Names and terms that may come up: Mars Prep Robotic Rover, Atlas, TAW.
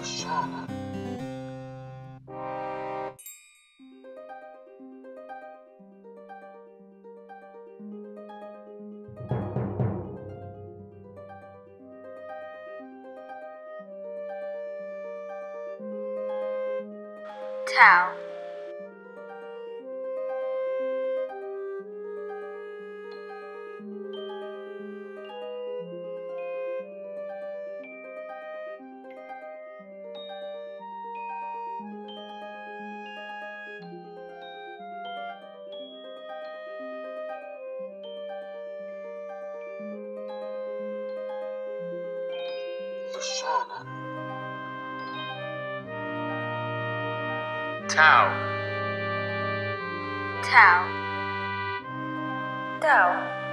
Ashana. TAW. TAW. TAW. TAW.